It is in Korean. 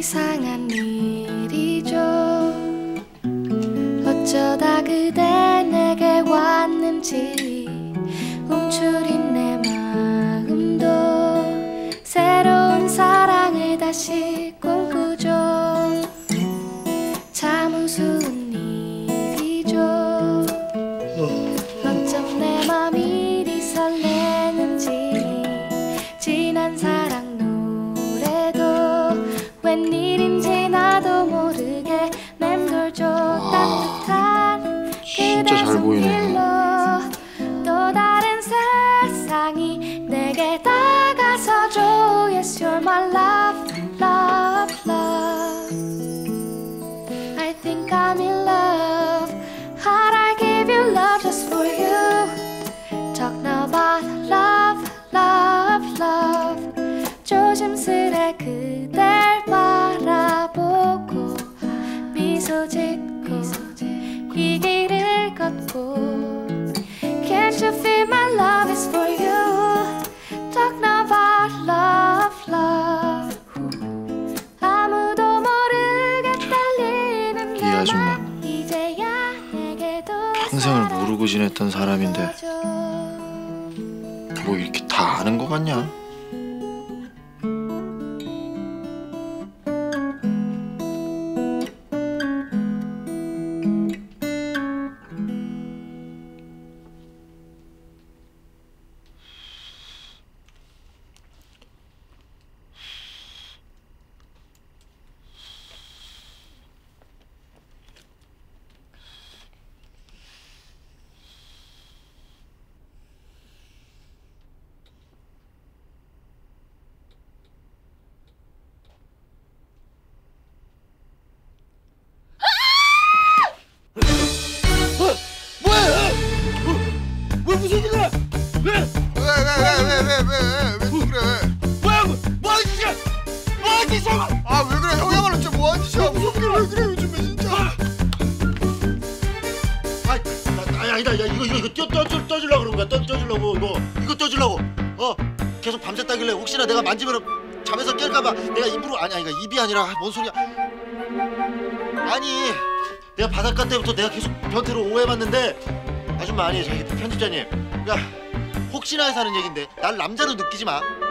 이상한 일이죠. 어쩌다 그대 내게 왔는지 움츠린 내 마음도 새로운 사랑을 다시 꿈꾸죠. 참 우스운 일이죠. 어쩜 내 맘이 이리 설레는지 지난 사랑 웬일인지 나도 모르게 맴돌죠. 따뜻한 진짜 잘 보이네. 또 다른 세상이 내게 다가서줘. Yes, you're my love, love, love. I think I'm in love. How'd I give you love just for you? Talking about love, love, love. 조심스레 그대 이 길을 걷고 Can't you feel my love is for you? Talking about love, love. 아무도 모르게 떨리는 이 아줌마 평생을 모르고 지냈던 사람인데 뭐 이렇게 다 아는 것 같냐? 뭔 소리야? 아니 내가 바닷가 때부터 내가 계속 변태로 오해받는데 아줌마 아니 저기 편집자님 그러니까 혹시나 해서 하는 얘긴데 날 남자로 느끼지 마.